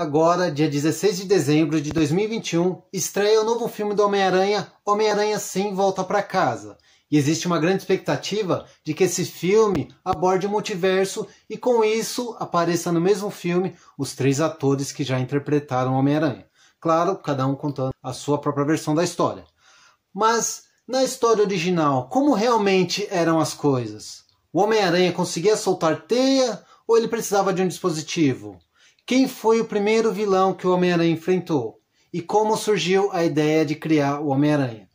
Agora, dia 16 de dezembro de 2021, estreia o novo filme do Homem-Aranha, Homem-Aranha: Sem Volta Pra Casa. E existe uma grande expectativa de que esse filme aborde o multiverso e com isso apareça no mesmo filme os três atores que já interpretaram Homem-Aranha. Claro, cada um contando a sua própria versão da história. Mas, na história original, como realmente eram as coisas? O Homem-Aranha conseguia soltar teia ou ele precisava de um dispositivo? Quem foi o primeiro vilão que o Homem-Aranha enfrentou? E como surgiu a ideia de criar o Homem-Aranha?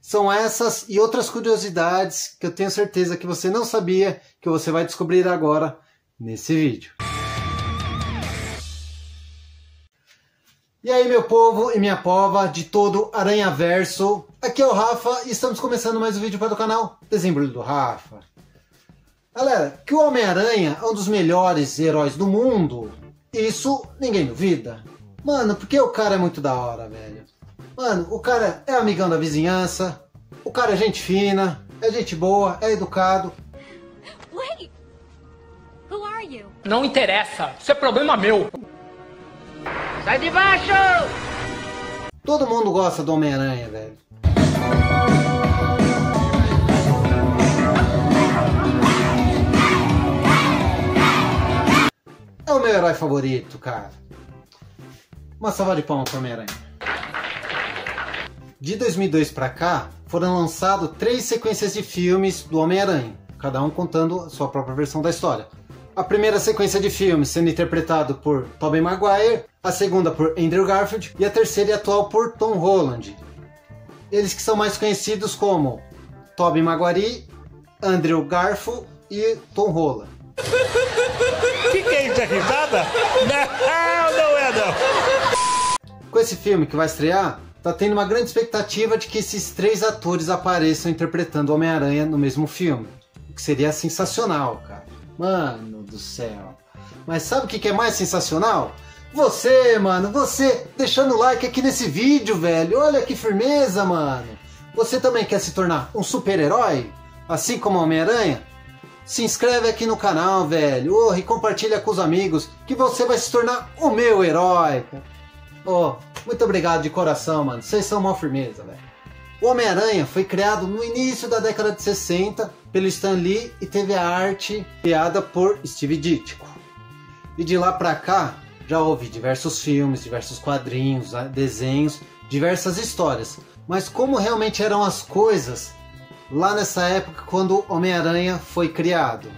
São essas e outras curiosidades que eu tenho certeza que você não sabia, que você vai descobrir agora nesse vídeo. E aí, meu povo e minha pova de todo Aranhaverso, aqui é o Rafa e estamos começando mais um vídeo para o canal Desembrulho do Rafa. Galera, que o Homem-Aranha é um dos melhores heróis do mundo, isso ninguém duvida. Mano, porque o cara é muito da hora, velho. Mano, o cara é amigão da vizinhança, o cara é gente fina, é gente boa, é educado. Wait. Who are you? Não interessa, isso é problema meu. Sai de baixo! Todo mundo gosta do Homem-Aranha, velho. É o meu herói favorito, cara. Uma salva de palmas para o Homem-Aranha. De 2002 pra cá, foram lançadas 3 sequências de filmes do Homem-Aranha, cada um contando a sua própria versão da história. A primeira sequência de filmes sendo interpretado por Tobey Maguire, a segunda por Andrew Garfield e a terceira e atual por Tom Holland. Eles que são mais conhecidos como Tobey Maguire, Andrew Garfield e Tom Holland. Que é isso, é risada? Não é não. Com esse filme que vai estrear, tá tendo uma grande expectativa de que esses três atores apareçam interpretando Homem-Aranha no mesmo filme. O que seria sensacional, cara. Mano do céu. Mas sabe o que é mais sensacional? Você, mano, você deixando o like aqui nesse vídeo, velho. Olha que firmeza, mano. Você também quer se tornar um super-herói? Assim como Homem-Aranha? Se inscreve aqui no canal, velho, e compartilha com os amigos que você vai se tornar o meu herói. Oh, muito obrigado de coração, mano. Vocês são uma firmeza, velho. O Homem-Aranha foi criado no início da década de 60 pelo Stan Lee e teve a arte criada por Steve Ditko. E de lá pra cá, já houve diversos filmes, diversos quadrinhos, desenhos, diversas histórias. Mas como realmente eram as coisas lá nessa época quando Homem-Aranha foi criado?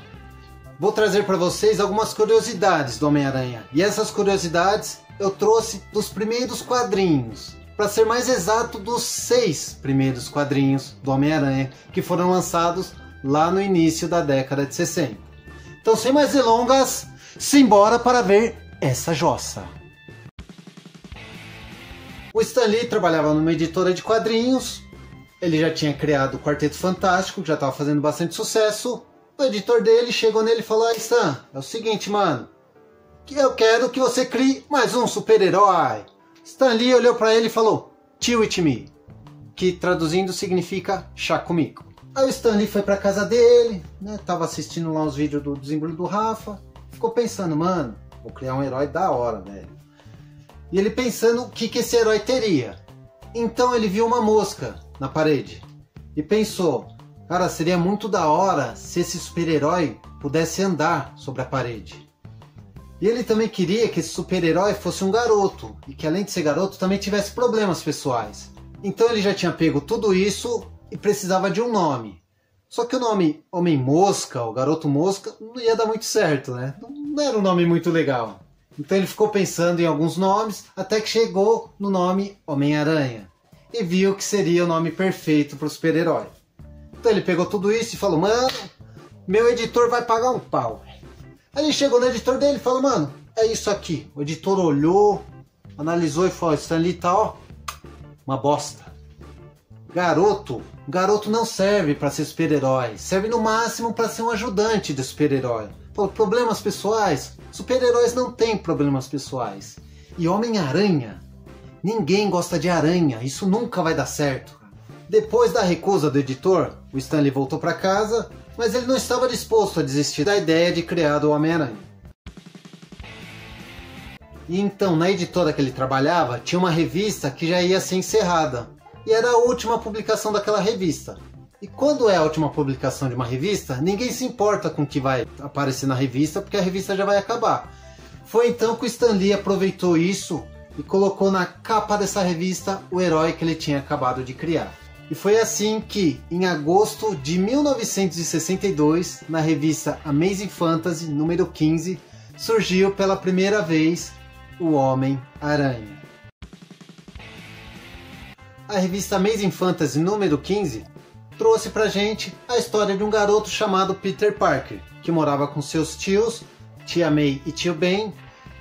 Vou trazer para vocês algumas curiosidades do Homem-Aranha. E essas curiosidades eu trouxe dos primeiros quadrinhos. Para ser mais exato, dos 6 primeiros quadrinhos do Homem-Aranha que foram lançados lá no início da década de 60. Então, sem mais delongas, simbora para ver essa jossa. O Stan Lee trabalhava numa editora de quadrinhos. Ele já tinha criado o Quarteto Fantástico, que já estava fazendo bastante sucesso. O editor dele chegou nele e falou: Stan, é o seguinte, mano, eu quero que você crie mais um super-herói. Stan Lee olhou para ele e falou: Tio Me, que traduzindo significa chá comigo. Aí o Stan Lee foi para casa dele, né? Tava assistindo lá uns vídeos do Desembrulho do Rafa, ficou pensando: mano, vou criar um herói da hora, velho. E ele pensando o que esse herói teria. Então ele viu uma mosca na parede e pensou: cara, seria muito da hora se esse super-herói pudesse andar sobre a parede. E ele também queria que esse super-herói fosse um garoto e que, além de ser garoto, também tivesse problemas pessoais. Então ele já tinha pego tudo isso e precisava de um nome. Só que o nome Homem Mosca ou Garoto Mosca não ia dar muito certo, né? Não era um nome muito legal. Então ele ficou pensando em alguns nomes até que chegou no nome Homem-Aranha e viu que seria o nome perfeito para o super-herói. Então ele pegou tudo isso e falou: mano, meu editor vai pagar um pau. Aí ele chegou no editor dele e falou: mano, é isso aqui. O editor olhou, analisou e falou: Stan Lee tá, ó, uma bosta. Garoto não serve para ser super-herói, serve no máximo para ser um ajudante de super-herói. Problemas pessoais, super-heróis não têm problemas pessoais. E Homem-Aranha? Ninguém gosta de aranha, isso nunca vai dar certo. Depois da recusa do editor, o Stan Lee voltou para casa, mas ele não estava disposto a desistir da ideia de criar o Homem-Aranha. E então, na editora que ele trabalhava, tinha uma revista que já ia ser encerrada. E era a última publicação daquela revista. E quando é a última publicação de uma revista, ninguém se importa com o que vai aparecer na revista, porque a revista já vai acabar. Foi então que o Stan Lee aproveitou isso e colocou na capa dessa revista o herói que ele tinha acabado de criar. E foi assim que, em agosto de 1962, na revista Amazing Fantasy, número 15, surgiu pela primeira vez o Homem-Aranha. A revista Amazing Fantasy número 15 trouxe pra gente a história de um garoto chamado Peter Parker, que morava com seus tios, Tia May e Tio Ben,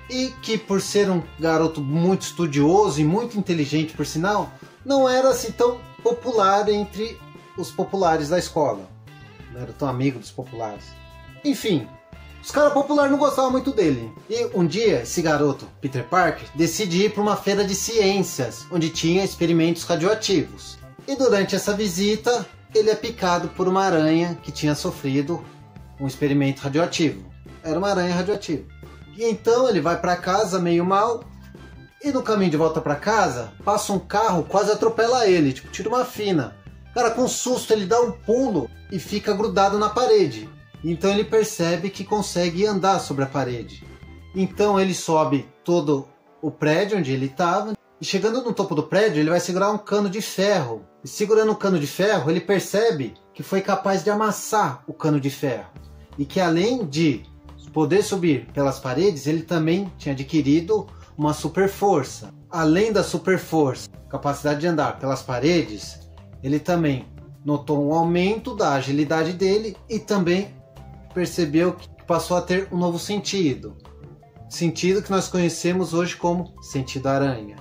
e que, por ser um garoto muito estudioso e muito inteligente, por sinal, não era assim tão popular entre os populares da escola. Não era tão amigo dos populares. Enfim, os caras populares não gostavam muito dele. E um dia, esse garoto, Peter Parker, decide ir para uma feira de ciências, onde tinha experimentos radioativos. E durante essa visita, ele é picado por uma aranha que tinha sofrido um experimento radioativo. Era uma aranha radioativa. E então ele vai para casa meio mal. E no caminho de volta para casa, passa um carro, quase atropela ele, tipo, tira uma fina. Cara, com susto, ele dá um pulo e fica grudado na parede. Então ele percebe que consegue andar sobre a parede. Então ele sobe todo o prédio onde ele estava. E chegando no topo do prédio, ele vai segurar um cano de ferro. E segurando o cano de ferro, ele percebe que foi capaz de amassar o cano de ferro. E que além de poder subir pelas paredes, ele também tinha adquirido uma super força. Além da super força, capacidade de andar pelas paredes, ele também notou um aumento da agilidade dele e também percebeu que passou a ter um novo sentido. Sentido que nós conhecemos hoje como sentido aranha.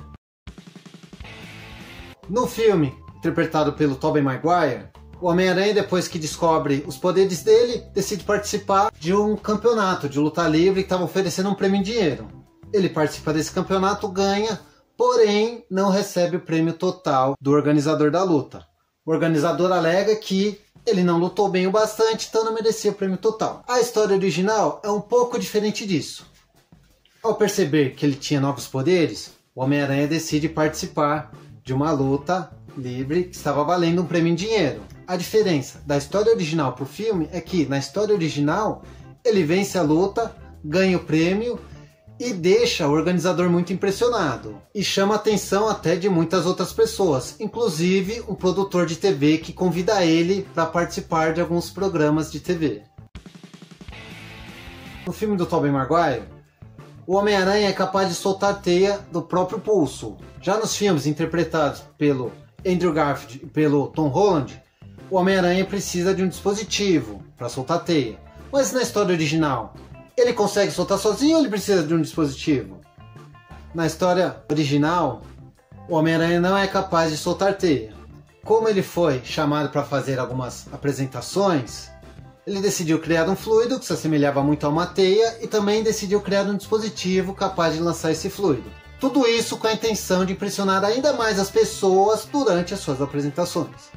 No filme, interpretado pelo Tobey Maguire, o Homem-Aranha, depois que descobre os poderes dele, decide participar de um campeonato de luta livre que estava oferecendo um prêmio em dinheiro. Ele participa desse campeonato, ganha, porém não recebe o prêmio total do organizador da luta. O organizador alega que ele não lutou bem o bastante, então não merecia o prêmio total. A história original é um pouco diferente disso. Ao perceber que ele tinha novos poderes, o Homem-Aranha decide participar de uma luta livre que estava valendo um prêmio em dinheiro. A diferença da história original para o filme é que, na história original, ele vence a luta, ganha o prêmio e deixa o organizador muito impressionado. E chama a atenção até de muitas outras pessoas, inclusive um produtor de TV que convida ele para participar de alguns programas de TV. No filme do Tobey Maguire, o Homem-Aranha é capaz de soltar a teia do próprio pulso. Já nos filmes interpretados pelo Andrew Garfield e pelo Tom Holland, o Homem-Aranha precisa de um dispositivo para soltar a teia. Mas na história original, ele consegue soltar sozinho ou ele precisa de um dispositivo? Na história original, o Homem-Aranha não é capaz de soltar teia. Como ele foi chamado para fazer algumas apresentações, ele decidiu criar um fluido que se assemelhava muito a uma teia e também decidiu criar um dispositivo capaz de lançar esse fluido. Tudo isso com a intenção de impressionar ainda mais as pessoas durante as suas apresentações.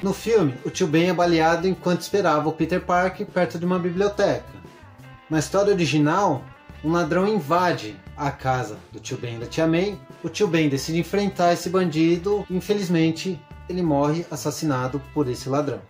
No filme, o tio Ben é baleado enquanto esperava o Peter Parker perto de uma biblioteca. Na história original, um ladrão invade a casa do tio Ben e da tia May. O tio Ben decide enfrentar esse bandido e, infelizmente, ele morre assassinado por esse ladrão.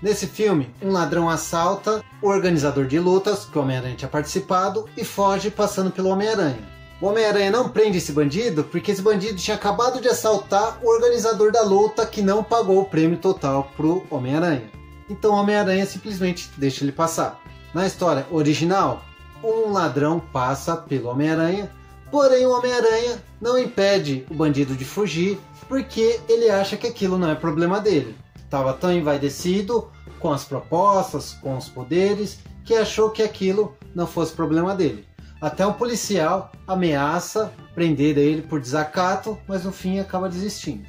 Nesse filme, um ladrão assalta o organizador de lutas, que o Homem-Aranha tinha participado, e foge passando pelo Homem-Aranha. O Homem-Aranha não prende esse bandido porque esse bandido tinha acabado de assaltar o organizador da luta que não pagou o prêmio total pro Homem-Aranha. Então o Homem-Aranha simplesmente deixa ele passar. Na história original, um ladrão passa pelo Homem-Aranha, porém o Homem-Aranha não impede o bandido de fugir porque ele acha que aquilo não é problema dele. Estava tão envaidecido com as propostas, com os poderes, que achou que aquilo não fosse problema dele. Até um policial ameaça prender ele por desacato, mas no fim acaba desistindo.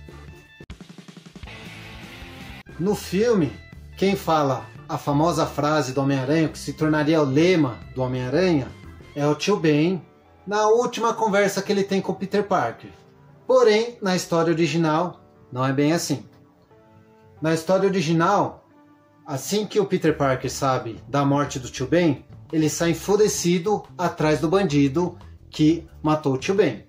No filme, quem fala a famosa frase do Homem-Aranha, que se tornaria o lema do Homem-Aranha, é o tio Ben, na última conversa que ele tem com Peter Parker. Porém, na história original, não é bem assim. Na história original, assim que o Peter Parker sabe da morte do tio Ben, ele sai enfurecido atrás do bandido que matou o Tio Ben.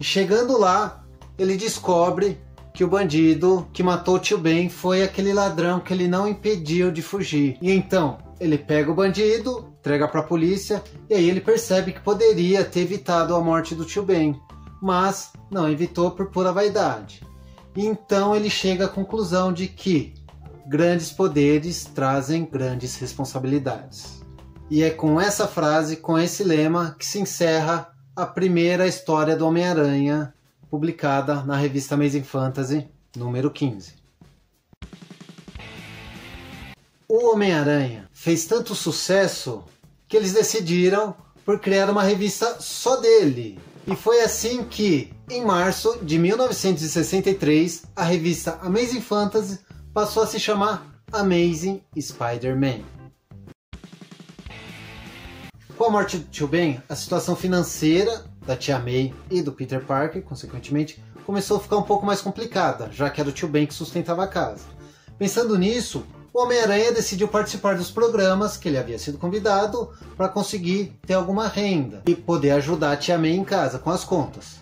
Chegando lá, ele descobre que o bandido que matou o Tio Ben foi aquele ladrão que ele não impediu de fugir. E então, ele pega o bandido, entrega para a polícia, e aí ele percebe que poderia ter evitado a morte do Tio Ben, mas não evitou por pura vaidade. Então ele chega à conclusão de que grandes poderes trazem grandes responsabilidades. E é com essa frase, com esse lema, que se encerra a primeira história do Homem-Aranha, publicada na revista Amazing Fantasy, número 15. O Homem-Aranha fez tanto sucesso que eles decidiram por criar uma revista só dele. E foi assim que, em março de 1963, a revista Amazing Fantasy passou a se chamar Amazing Spider-Man. Com a morte do Tio Ben, a situação financeira da Tia May e do Peter Parker, consequentemente, começou a ficar um pouco mais complicada, já que era o Tio Ben que sustentava a casa. Pensando nisso, o Homem-Aranha decidiu participar dos programas que ele havia sido convidado para conseguir ter alguma renda e poder ajudar a Tia May em casa com as contas.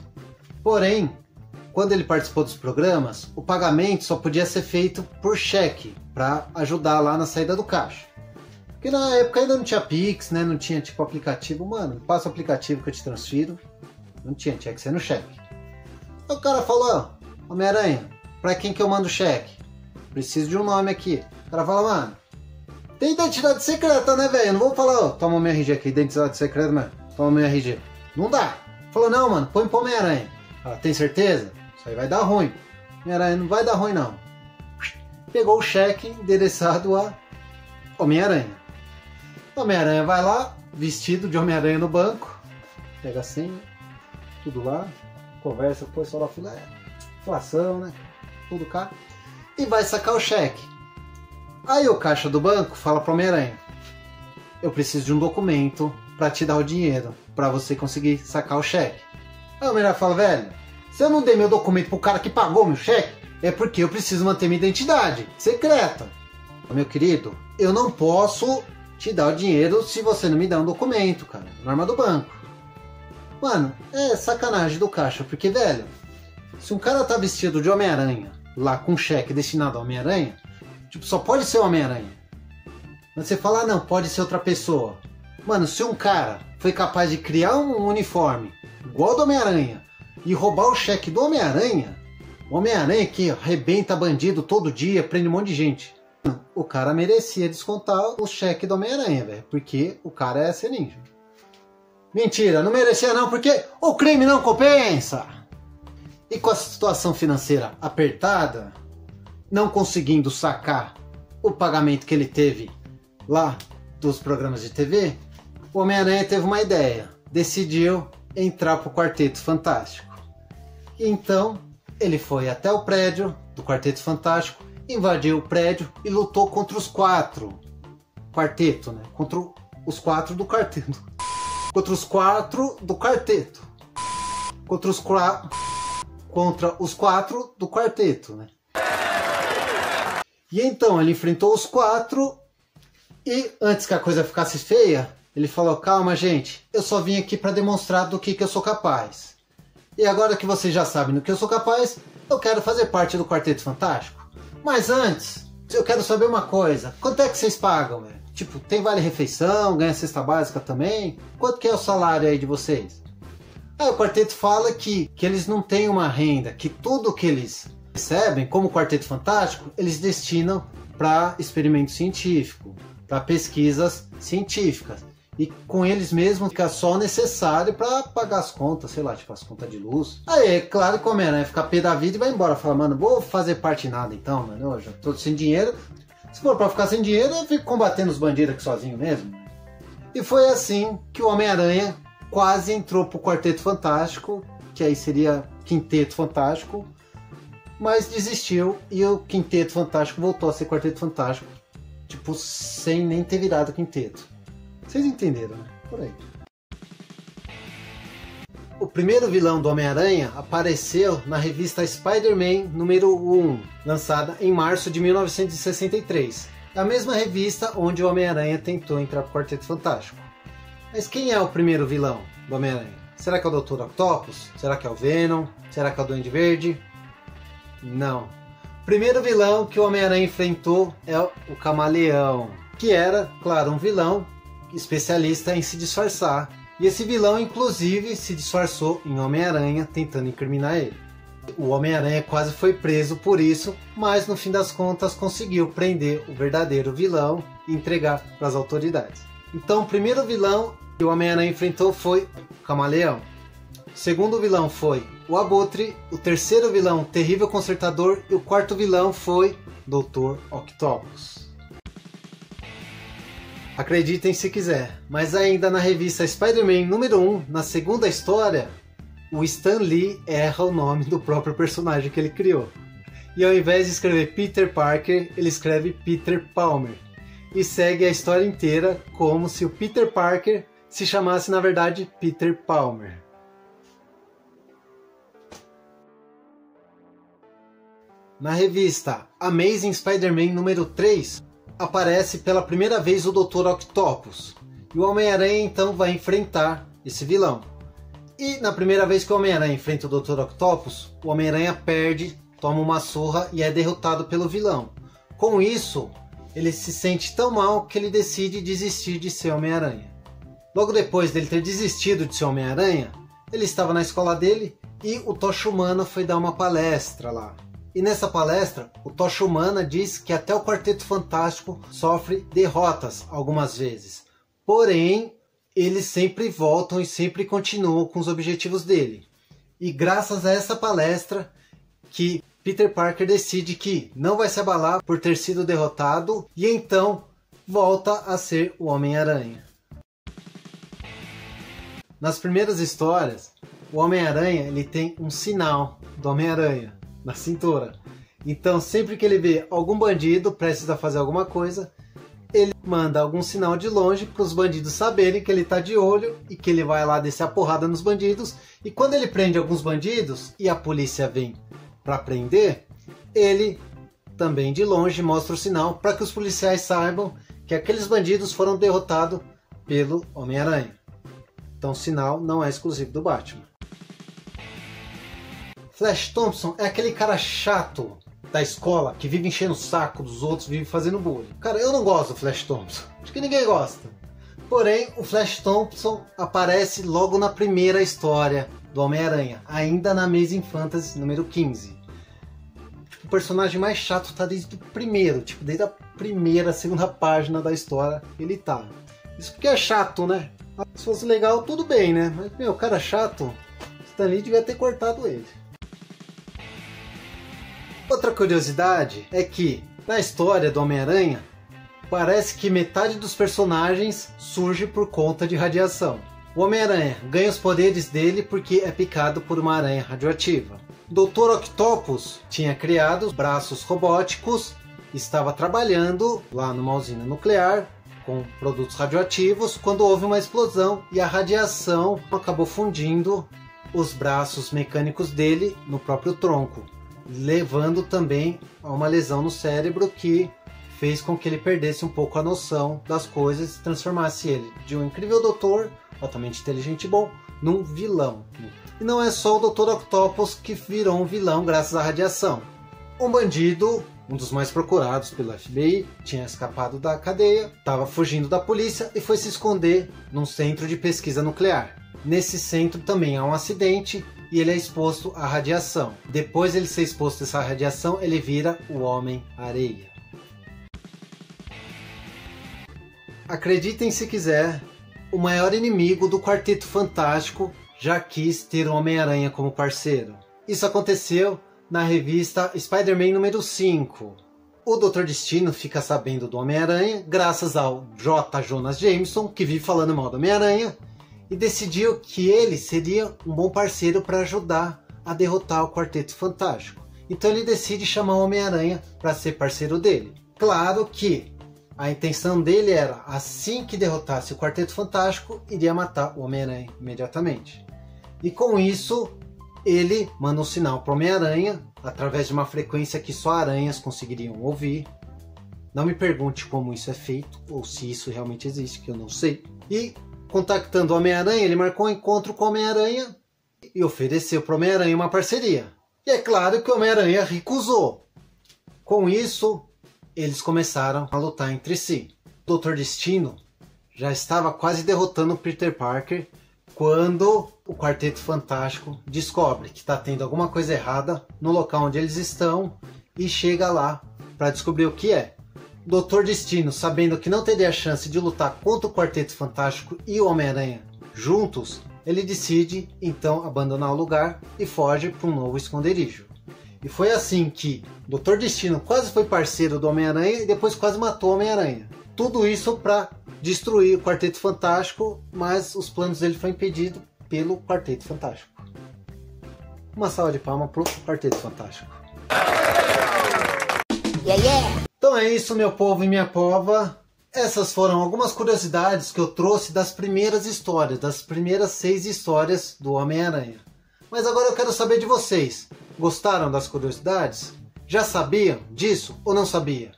Porém, quando ele participou dos programas, o pagamento só podia ser feito por cheque para ajudar lá na saída do caixa. Porque na época ainda não tinha Pix, né? Não tinha tipo aplicativo, mano, passa o aplicativo que eu te transfiro. Não tinha, tinha que ser no cheque. Aí o cara falou: Homem-Aranha, para quem que eu mando o cheque? Preciso de um nome aqui. O cara fala: mano, tem identidade secreta, né, velho? Não vou falar: ó, toma meu RG aqui, identidade secreta, mano. Toma meu RG. Não dá. Falou: não, mano, põe pro Homem-Aranha. Ela: tem certeza? Isso aí vai dar ruim. Homem-Aranha: não vai dar ruim, não. Pegou o cheque endereçado a Homem-Aranha. Homem-Aranha vai lá, vestido de Homem-Aranha no banco. Pega a senha, tudo lá. Conversa com o pessoal da fila. Inflação, né? Tudo cá. E vai sacar o cheque. Aí o caixa do banco fala para o Homem-Aranha: eu preciso de um documento para te dar o dinheiro, para você conseguir sacar o cheque. Aí o Homem-Aranha fala: velho, se eu não dei meu documento pro cara que pagou meu cheque, é porque eu preciso manter minha identidade secreta. Meu querido, eu não posso te dar o dinheiro se você não me dá um documento, cara. Norma do banco. Mano, é sacanagem do caixa, porque, velho, se um cara tá vestido de Homem-Aranha, lá com um cheque destinado ao Homem-Aranha, tipo, só pode ser o Homem-Aranha. Mas você fala: ah, não, pode ser outra pessoa. Mano, se um cara foi capaz de criar um uniforme igual ao do Homem-Aranha e roubar o cheque do Homem-Aranha, o Homem-Aranha que arrebenta bandido todo dia, prende um monte de gente, o cara merecia descontar o cheque do Homem-Aranha, velho, porque o cara é ser ninja. Mentira, não merecia não, porque o crime não compensa. E com a situação financeira apertada, não conseguindo sacar o pagamento que ele teve lá dos programas de TV, o Homem-Aranha teve uma ideia. Decidiu entrar para o Quarteto Fantástico. Então, ele foi até o prédio do Quarteto Fantástico, invadiu o prédio e lutou contra os quatro. Quarteto, né? Contra os quatro do quarteto. Contra os quatro do quarteto. Contra os quatro do quarteto, né? E então ele enfrentou os quatro e, antes que a coisa ficasse feia, ele falou: calma, gente, eu só vim aqui para demonstrar do que eu sou capaz. E agora que vocês já sabem do que eu sou capaz, eu quero fazer parte do Quarteto Fantástico. Mas antes, eu quero saber uma coisa: quanto é que vocês pagam, velho? Tipo, tem vale-refeição, ganha cesta básica também? Quanto que é o salário aí de vocês? Aí o quarteto fala que eles não têm uma renda, que tudo que eles recebem, como o Quarteto Fantástico, eles destinam para experimento científico, para pesquisas científicas. E com eles mesmos fica só necessário para pagar as contas, sei lá, tipo as contas de luz. Aí é claro que o Homem-Aranha fica pé da vida e vai embora. Fala: mano, vou fazer parte de nada então, mano. Eu já tô sem dinheiro. Se for para ficar sem dinheiro, eu fico combatendo os bandidos aqui sozinho mesmo. E foi assim que o Homem-Aranha quase entrou pro Quarteto Fantástico, que aí seria Quinteto Fantástico, mas desistiu e o Quinteto Fantástico voltou a ser Quarteto Fantástico, tipo, sem nem ter virado Quinteto. Vocês entenderam, né? Por aí. O primeiro vilão do Homem-Aranha apareceu na revista Spider-Man número 1, lançada em março de 1963. A mesma revista onde o Homem-Aranha tentou entrar para o Quarteto Fantástico. Mas quem é o primeiro vilão do Homem-Aranha? Será que é o Dr. Octopus? Será que é o Venom? Será que é o Duende Verde? Não. O primeiro vilão que o Homem-Aranha enfrentou é o Camaleão, que era, claro, um vilão especialista em se disfarçar. E esse vilão, inclusive, se disfarçou em Homem-Aranha, tentando incriminar ele. O Homem-Aranha quase foi preso por isso, mas no fim das contas conseguiu prender o verdadeiro vilão e entregar para as autoridades. Então o primeiro vilão que o Homem-Aranha enfrentou foi o Camaleão. O segundo vilão foi o Abutre, o terceiro vilão o Terrível Concertador e o quarto vilão foi Dr. Octopus. Acreditem se quiser, mas ainda na revista Spider-Man número 1, na segunda história, o Stan Lee erra o nome do próprio personagem que ele criou. E ao invés de escrever Peter Parker, ele escreve Peter Palmer. E segue a história inteira como se o Peter Parker se chamasse na verdade Peter Palmer. Na revista Amazing Spider-Man número 3, aparece pela primeira vez o Dr. Octopus. E o Homem-Aranha então vai enfrentar esse vilão. E na primeira vez que o Homem-Aranha enfrenta o Dr. Octopus, o Homem-Aranha perde, toma uma surra e é derrotado pelo vilão. Com isso, ele se sente tão mal que ele decide desistir de ser Homem-Aranha. Logo depois dele ter desistido de ser Homem-Aranha, ele estava na escola dele e o Tocha Humana foi dar uma palestra lá. E nessa palestra, o Tocha Humana diz que até o Quarteto Fantástico sofre derrotas algumas vezes. Porém, eles sempre voltam e sempre continuam com os objetivos dele. E graças a essa palestra que Peter Parker decide que não vai se abalar por ter sido derrotado e então volta a ser o Homem-Aranha. Nas primeiras histórias, o Homem-Aranha ele tem um sinal do Homem-Aranha na cintura. Então sempre que ele vê algum bandido prestes a fazer alguma coisa, ele manda algum sinal de longe para os bandidos saberem que ele está de olho e que ele vai lá descer a porrada nos bandidos. E quando ele prende alguns bandidos e a polícia vem para prender, ele também de longe mostra o sinal para que os policiais saibam que aqueles bandidos foram derrotados pelo Homem-Aranha. Então o sinal não é exclusivo do Batman. Flash Thompson é aquele cara chato da escola, que vive enchendo o saco dos outros, vive fazendo bullying. Cara, eu não gosto do Flash Thompson. Acho que ninguém gosta. Porém, o Flash Thompson aparece logo na primeira história do Homem-Aranha, ainda na Amazing Fantasy número 15. O personagem mais chato tá desde o primeiro, desde a primeira, segunda página da história ele tá. Isso porque é chato, né? Se fosse legal, tudo bem, né? Mas, meu, o cara chato, Stan Lee devia ter cortado ele. Outra curiosidade é que, na história do Homem-Aranha, parece que metade dos personagens surge por conta de radiação. O Homem-Aranha ganha os poderes dele porque é picado por uma aranha radioativa. Dr. Octopus tinha criado braços robóticos, estava trabalhando lá numa usina nuclear com produtos radioativos quando houve uma explosão e a radiação acabou fundindo os braços mecânicos dele no próprio tronco, levando também a uma lesão no cérebro que fez com que ele perdesse um pouco a noção das coisas e transformasse ele de um incrível doutor, altamente inteligente e bom, num vilão. E não é só o Dr. Octopus que virou um vilão graças à radiação. Um bandido, um dos mais procurados pelo FBI, tinha escapado da cadeia, estava fugindo da polícia e foi se esconder num centro de pesquisa nuclear. Nesse centro também há um acidente e ele é exposto à radiação. Depois de ele ser exposto a essa radiação, ele vira o Homem-Areia. Acreditem se quiser, o maior inimigo do Quarteto Fantástico já quis ter o Homem-Aranha como parceiro. Isso aconteceu na revista Spider-Man número 5. O Dr. Destino fica sabendo do Homem-Aranha graças ao J. Jonas Jameson, que vive falando mal do Homem-Aranha, e decidiu que ele seria um bom parceiro para ajudar a derrotar o Quarteto Fantástico. Então ele decide chamar o Homem-Aranha para ser parceiro dele. Claro que a intenção dele era, assim que derrotasse o Quarteto Fantástico, iria matar o Homem-Aranha imediatamente. E com isso, ele manda um sinal para o Homem-Aranha, através de uma frequência que só aranhas conseguiriam ouvir. Não me pergunte como isso é feito, ou se isso realmente existe, que eu não sei. E contactando o Homem-Aranha, ele marcou um encontro com o Homem-Aranha e ofereceu para o Homem-Aranha uma parceria. E é claro que o Homem-Aranha recusou. Com isso, eles começaram a lutar entre si. Dr. Destino já estava quase derrotando o Peter Parker quando o Quarteto Fantástico descobre que está tendo alguma coisa errada no local onde eles estão e chega lá para descobrir o que é. Dr. Destino, sabendo que não teria a chance de lutar contra o Quarteto Fantástico e o Homem-Aranha juntos, ele decide então abandonar o lugar e foge para um novo esconderijo. E foi assim que Dr. Destino quase foi parceiro do Homem-Aranha e depois quase matou o Homem-Aranha. Tudo isso para destruir o Quarteto Fantástico, mas os planos dele foram impedidos pelo Quarteto Fantástico. Uma salva de palmas para o Quarteto Fantástico. Yeah, yeah. Então é isso, meu povo e minha pova. Essas foram algumas curiosidades que eu trouxe das primeiras histórias, das primeiras 6 histórias do Homem-Aranha. Mas agora eu quero saber de vocês. Gostaram das curiosidades? Já sabiam disso ou não sabia?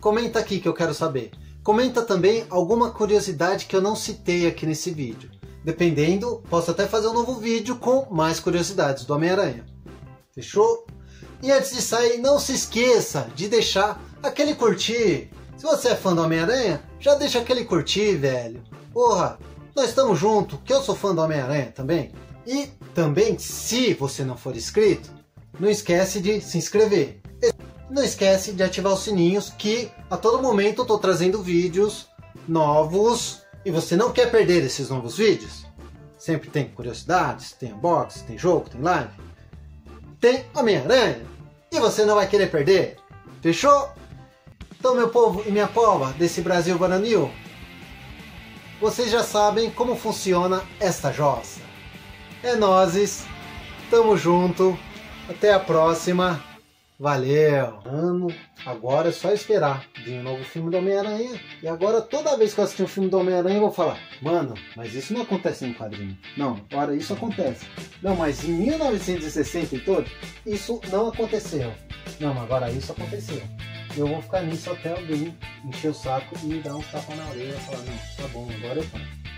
Comenta aqui que eu quero saber. Comenta também alguma curiosidade que eu não citei aqui nesse vídeo. Dependendo, posso até fazer um novo vídeo com mais curiosidades do Homem-Aranha. Fechou? E antes de sair, não se esqueça de deixar aquele curtir. Se você é fã do Homem-Aranha, já deixa aquele curtir, velho. Porra, nós estamos juntos, que eu sou fã do Homem-Aranha também. E também, se você não for inscrito, não esquece de se inscrever. E não esquece de ativar os sininhos, que a todo momento eu estou trazendo vídeos novos. E você não quer perder esses novos vídeos. Sempre tem curiosidades, tem unboxing, tem jogo, tem live. Tem Homem-Aranha. E você não vai querer perder. Fechou? Então, meu povo e minha pova desse Brasil Guaranil, vocês já sabem como funciona esta jossa. É nozes, tamo junto, até a próxima, valeu! Mano, agora é só esperar vir um novo filme do Homem-Aranha, e agora toda vez que eu assistir um filme do Homem-Aranha eu vou falar, mano, mas isso não acontece no quadrinho, não, ora, isso acontece, não, mas em 1960 e todo, isso não aconteceu, não, agora isso aconteceu. Eu vou ficar nisso até alguém encher o saco e me dar um tapa na orelha e falar, não, tá bom, agora eu faço.